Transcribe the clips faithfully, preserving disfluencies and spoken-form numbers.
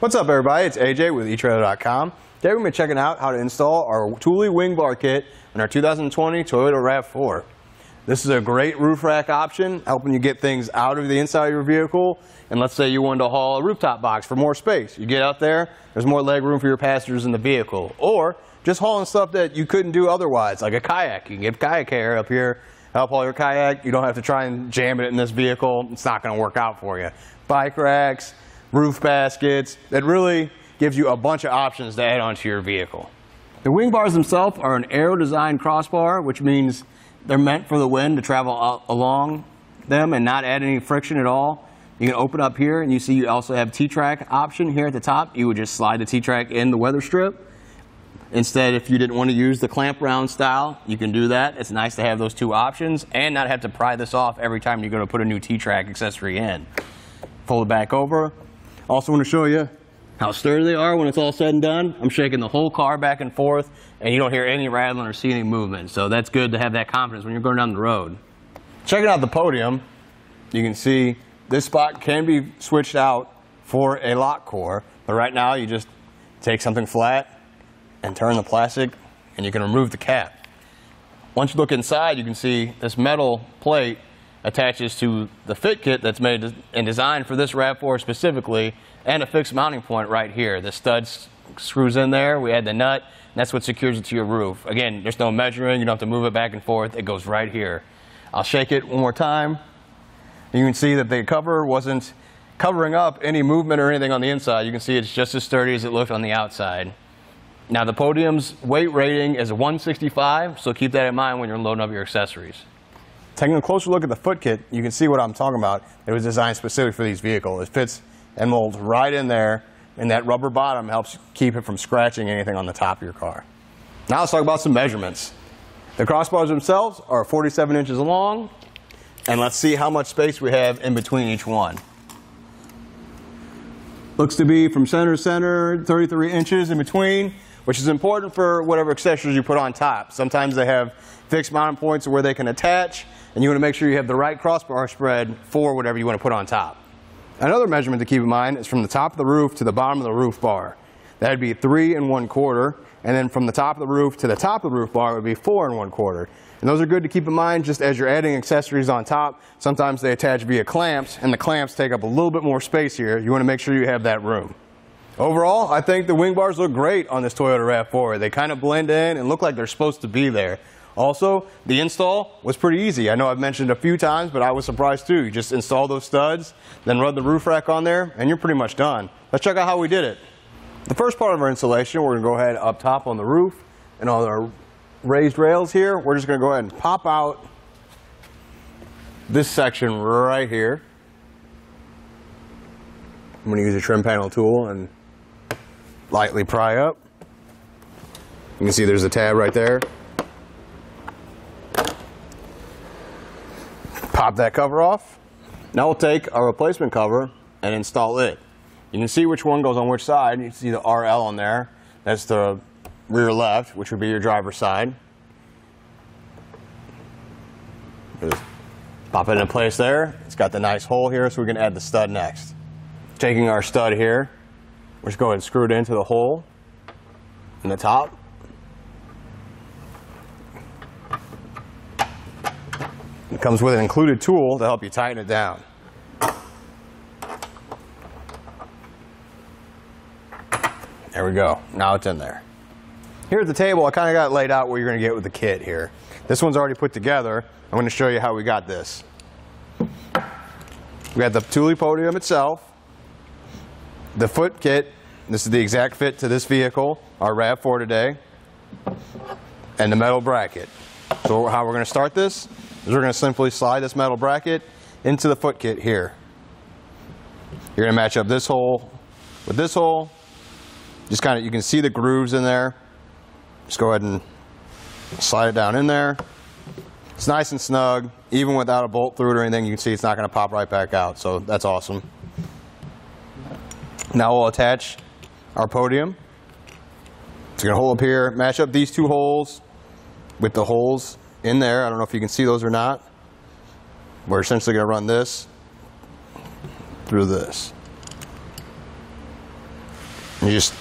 What's up, everybody? It's A J with e trailer dot com. Today we're going to be checking out how to install our Thule wing bar kit on our two thousand twenty Toyota RAV four. This is a great roof rack option, helping you get things out of the inside of your vehicle. And let's say you wanted to haul a rooftop box for more space. You get out there, there's more leg room for your passengers in the vehicle. Or just hauling stuff that you couldn't do otherwise, like a kayak. You can get kayak hair up here, help haul your kayak. You don't have to try and jam it in this vehicle. It's not going to work out for you. Bike racks, roof baskets. It really gives you a bunch of options to add onto your vehicle. The wing bars themselves are an aero designed crossbar, which means they're meant for the wind to travel along them and not add any friction at all. You can open up here and you see you also have T-Track option here at the top. You would just slide the T-Track in the weather strip. Instead, if you didn't want to use the clamp round style, you can do that. It's nice to have those two options and not have to pry this off every time you're going to put a new T-Track accessory in. Fold it back over. Also want to show you how sturdy they are when it's all said and done. I'm shaking the whole car back and forth, and you don't hear any rattling or see any movement. So that's good to have that confidence when you're going down the road. Checking out the podium, you can see this spot can be switched out for a lock core. But right now, you just take something flat and turn the plastic, and you can remove the cap. Once you look inside, you can see this metal plate attaches to the fit kit that's made and designed for this RAV four specifically, and a fixed mounting point right here. The stud screws in there, we add the nut, and that's what secures it to your roof. Again, there's no measuring, you don't have to move it back and forth, it goes right here. I'll shake it one more time. You can see that the cover wasn't covering up any movement or anything on the inside. You can see it's just as sturdy as it looked on the outside. Now the podium's weight rating is one sixty-five, so keep that in mind when you're loading up your accessories. Taking a closer look at the foot kit, you can see what I'm talking about. It was designed specifically for these vehicles. It fits and molds right in there, and that rubber bottom helps keep it from scratching anything on the top of your car. Now let's talk about some measurements. The crossbars themselves are forty-seven inches long, and let's see how much space we have in between each one. Looks to be from center to center, thirty-three inches in between, which is important for whatever accessories you put on top. Sometimes they have fixed mounting points where they can attach, and you want to make sure you have the right crossbar spread for whatever you want to put on top. Another measurement to keep in mind is from the top of the roof to the bottom of the roof bar. That would be three and one quarter, and then from the top of the roof to the top of the roof bar would be four and one quarter. And those are good to keep in mind just as you're adding accessories on top. Sometimes they attach via clamps, and the clamps take up a little bit more space here. You want to make sure you have that room. Overall, I think the wing bars look great on this Toyota RAV four. They kind of blend in and look like they're supposed to be there. Also, the install was pretty easy. I know I've mentioned it a few times, but I was surprised too. You just install those studs, then run the roof rack on there, and you're pretty much done. Let's check out how we did it. The first part of our installation, we're going to go ahead up top on the roof and on our raised rails here. We're just going to go ahead and pop out this section right here. I'm going to use a trim panel tool and lightly pry up. You can see there's a tab right there. Pop that cover off. Now we'll take our replacement cover and install it. You can see which one goes on which side. You can see the R L on there. That's the rear left, which would be your driver's side. Just pop it into place there. It's got the nice hole here, so we can add the stud next. Taking our stud here, we'll just go ahead and screw it into the hole in the top. It comes with an included tool to help you tighten it down. There we go. Now it's in there. Here at the table, I kind of got it laid out what you're going to get with the kit here. This one's already put together. I'm going to show you how we got this. We got the Thule podium itself, the foot kit. This is the exact fit to this vehicle, our RAV four today, and the metal bracket. So how we're going to start this? We're going to simply slide this metal bracket into the foot kit here. You're going to match up this hole with this hole. Just kind of, you can see the grooves in there. Just go ahead and slide it down in there. It's nice and snug. Even without a bolt through it or anything, you can see it's not going to pop right back out. So that's awesome. Now we'll attach our podium. It's going to hole up here. Match up these two holes with the holes in there. I don't know if you can see those or not. We're essentially going to run this through this. You just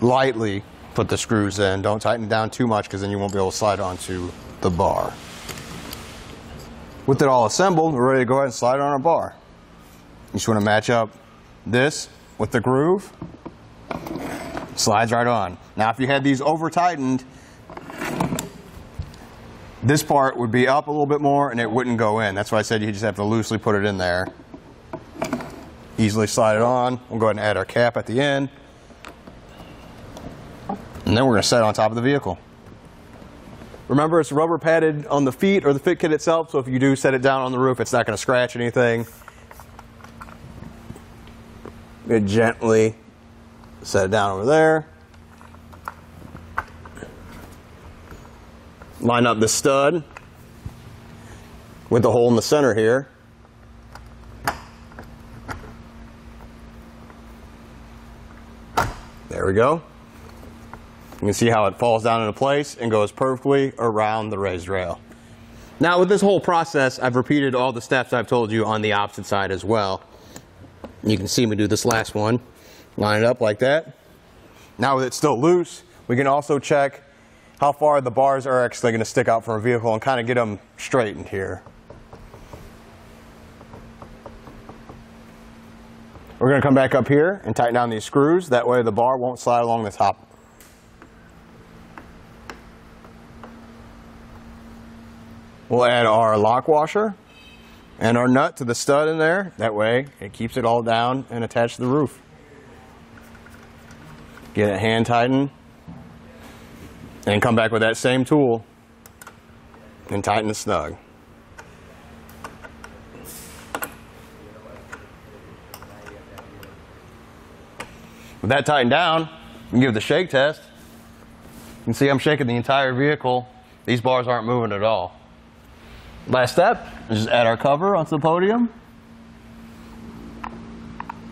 lightly put the screws in. Don't tighten down too much, because then you won't be able to slide onto the bar. With it all assembled, we're ready to go ahead and slide it on our bar. You just want to match up this with the groove. Slides right on. Now, if you had these over tightened, this part would be up a little bit more and it wouldn't go in. That's why I said you just have to loosely put it in there. Easily slide it on. We'll go ahead and add our cap at the end. And then we're going to set it on top of the vehicle. Remember, it's rubber padded on the feet or the fit kit itself, so if you do set it down on the roof, it's not going to scratch anything. Good, gently set it down over there. Line up the stud with the hole in the center here. There we go. You can see how it falls down into place and goes perfectly around the raised rail. Now, with this whole process, I've repeated all the steps I've told you on the opposite side as well. You can see me do this last one. Line it up like that. Now, with it still loose, we can also check how far the bars are actually going to stick out from a vehicle and kind of get them straightened here. We're going to come back up here and tighten down these screws. That way the bar won't slide along the top. We'll add our lock washer and our nut to the stud in there. That way it keeps it all down and attached to the roof. Get it hand tightened. And come back with that same tool and tighten it snug. With that tightened down, we can give the shake test. You can see I'm shaking the entire vehicle. These bars aren't moving at all. Last step is just add our cover onto the podium.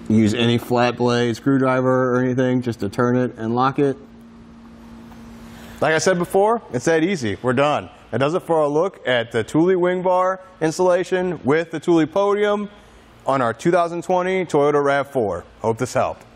Use any flat blade screwdriver or anything just to turn it and lock it. Like I said before, it's that easy. We're done. That does it for a look at the Thule wing bar installation with the Thule podium on our two thousand twenty Toyota RAV four. Hope this helped.